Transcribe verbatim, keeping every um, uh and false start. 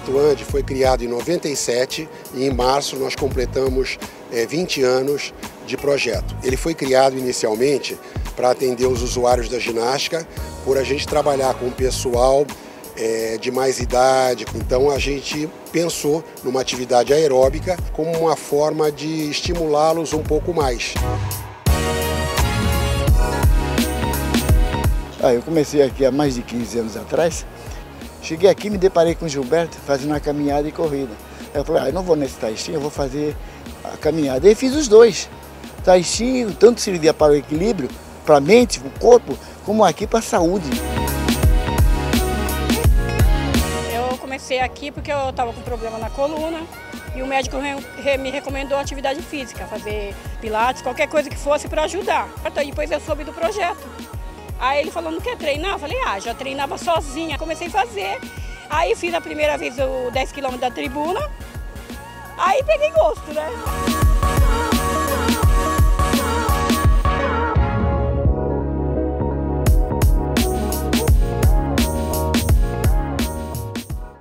projeto Ande foi criado em noventa e sete e em março nós completamos é, vinte anos de projeto. Ele foi criado inicialmente para atender os usuários da ginástica, por a gente trabalhar com o pessoal é, de mais idade. Então a gente pensou numa atividade aeróbica como uma forma de estimulá-los um pouco mais. Ah, eu comecei aqui há mais de quinze anos atrás. Cheguei aqui e me deparei com o Gilberto fazendo uma caminhada e corrida. Eu falei, ah, eu não vou nesse tai chi, eu vou fazer a caminhada. E fiz os dois. Tai chi tanto servia para o equilíbrio, para a mente, para o corpo, como aqui para a saúde. Eu comecei aqui porque eu estava com problema na coluna e o médico me recomendou atividade física, fazer pilates, qualquer coisa que fosse para ajudar. Depois eu soube do projeto. Aí ele falou, não quer treinar? Eu falei, ah, já treinava sozinha. Comecei a fazer, aí fiz a primeira vez o dez quilômetros da tribuna, aí peguei gosto, né?